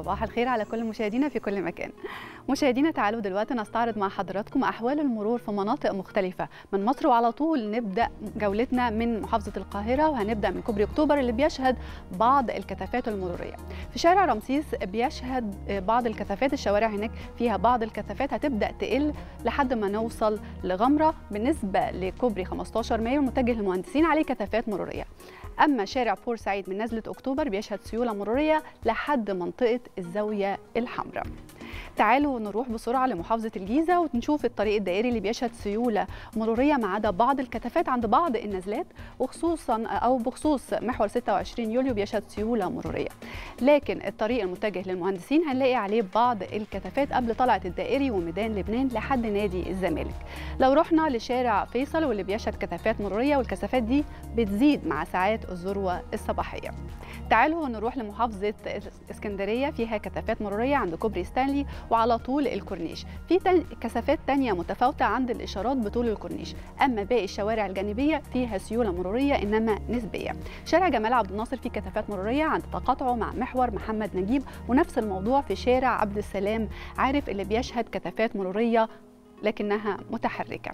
صباح الخير على كل مشاهدينا في كل مكان. مشاهدينا تعالوا دلوقتي نستعرض مع حضراتكم أحوال المرور في مناطق مختلفة من مصر، وعلى طول نبدأ جولتنا من محافظة القاهرة، وهنبدأ من كوبري أكتوبر اللي بيشهد بعض الكثافات المرورية. في شارع رمسيس بيشهد بعض الكثافات، الشوارع هناك فيها بعض الكثافات هتبدأ تقل لحد ما نوصل لغمرة. بالنسبة لكوبري 15 مايو المتجه للمهندسين عليه كثافات مرورية. أما شارع بورسعيد من نزلة أكتوبر بيشهد سيولة مرورية لحد منطقة الزاوية الحمراء. تعالوا نروح بسرعة لمحافظة الجيزة ونشوف الطريق الدائري اللي بيشهد سيولة مرورية ما عدا بعض الكثافات عند بعض النزلات، وخصوصا أو بخصوص محور 26 يوليو بيشهد سيولة مرورية، لكن الطريق المتجه للمهندسين هنلاقي عليه بعض الكثافات قبل طلعة الدائري وميدان لبنان لحد نادي الزمالك. لو رحنا لشارع فيصل واللي بيشهد كثافات مرورية، والكثافات دي بتزيد مع ساعات الذروة الصباحية. تعالوا نروح لمحافظة اسكندرية فيها كثافات مرورية عند كوبري ستانلي وعلى طول الكورنيش. في كثافات تانية متفاوتة عند الإشارات بطول الكورنيش، أما باقي الشوارع الجانبية فيها سيولة مرورية إنما نسبية. شارع جمال عبد الناصر فيه كثافات مرورية عند تقاطعه مع محور محمد نجيب، ونفس الموضوع في شارع عبد السلام عارف اللي بيشهد كثافات مرورية لكنها متحركة.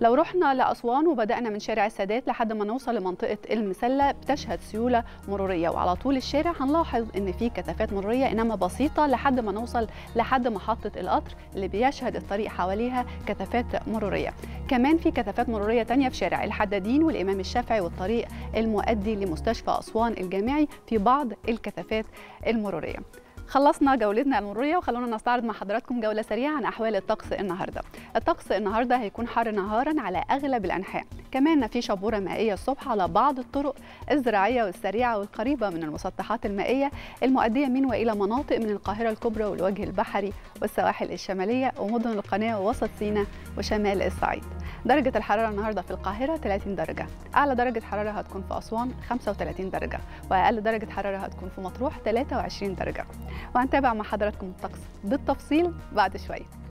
لو رحنا لأسوان وبدأنا من شارع السادات لحد ما نوصل لمنطقة المسلة بتشهد سيولة مرورية، وعلى طول الشارع هنلاحظ إن في كثافات مرورية إنما بسيطة لحد ما نوصل لحد محطة القطر اللي بيشهد الطريق حواليها كثافات مرورية. كمان في كثافات مرورية تانية في شارع الحدادين والإمام الشافعي والطريق المؤدي لمستشفى أسوان الجامعي في بعض الكثافات المرورية. خلصنا جولتنا المرورية وخلونا نستعرض مع حضراتكم جولة سريعة عن أحوال الطقس النهاردة. الطقس النهاردة هيكون حر نهارا على أغلب الأنحاء، كمان في شبورة مائية الصبح على بعض الطرق الزراعية والسريعة والقريبة من المسطحات المائية المؤدية من وإلى مناطق من القاهرة الكبرى والوجه البحري والسواحل الشمالية ومدن القناة ووسط سيناء وشمال الصعيد. درجة الحرارة النهاردة في القاهرة 30 درجة، أعلى درجة حرارة هتكون في أسوان 35 درجة، وأقل درجة حرارة هتكون في مطروح 23 درجة. وهنتابع مع حضراتكم الطقس بالتفصيل بعد شوية.